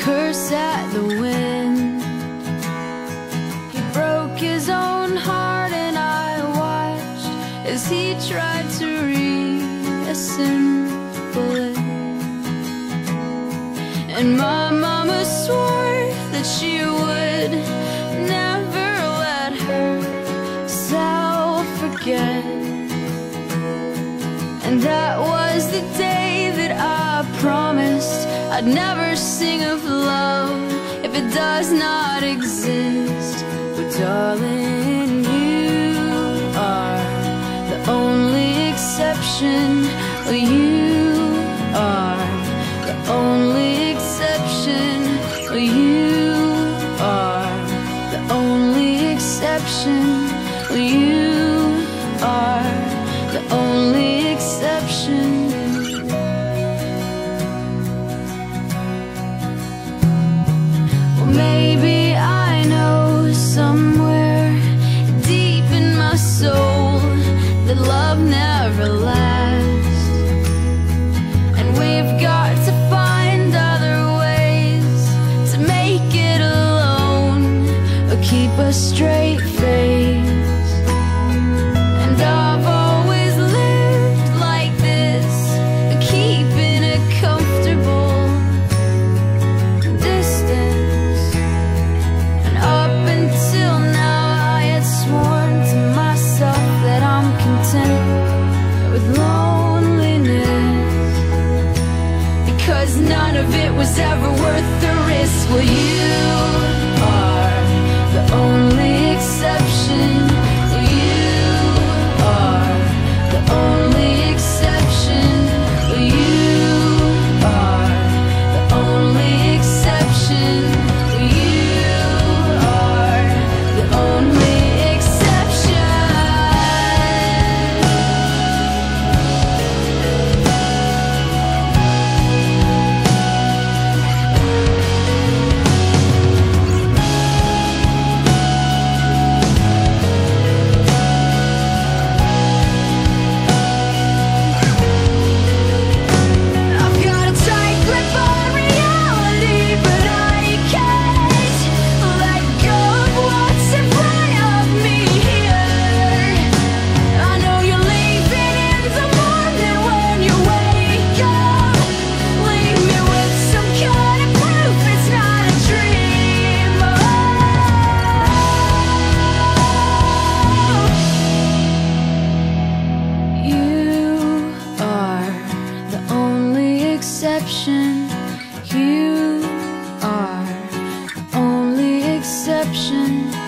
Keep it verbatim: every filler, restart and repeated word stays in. curse at the wind. He broke his own heart, and I watched as he tried to reassemble it. And my mama swore that she would never let herself forget. And that was the day that I promised I'd never sing of love if it does not exist. But darling, you are the only exception. Well, you are the only exception. Well, you are the only exception. Well, you are the only exception. Maybe I know somewhere deep in my soul that love never lasts, and we've got to find other ways to make it alone or keep a straight face. And I've always lived like this, keeping it comfortable distance. Cause none of it was ever worth the risk. Well, you are the only exception. You are the only exception. You are the only exception. You are the only exception. You are the only exception.